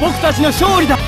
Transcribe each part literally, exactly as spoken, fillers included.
僕たちの勝利だ。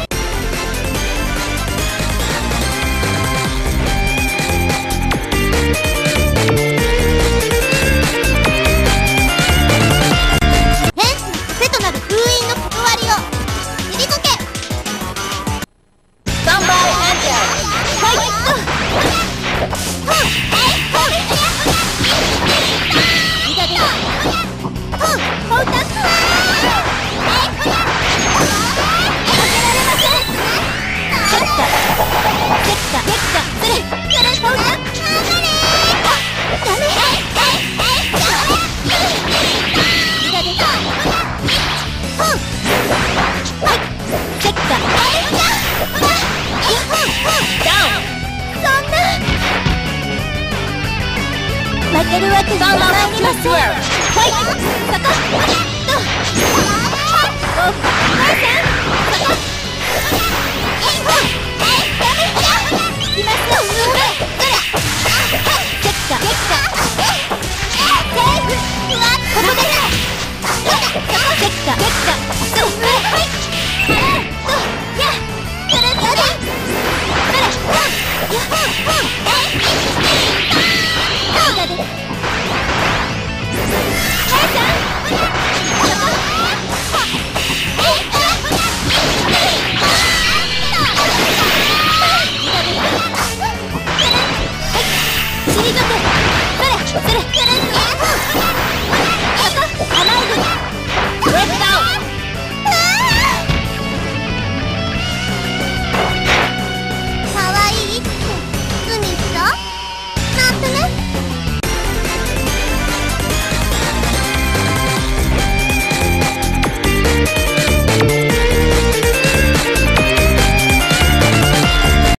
Oh,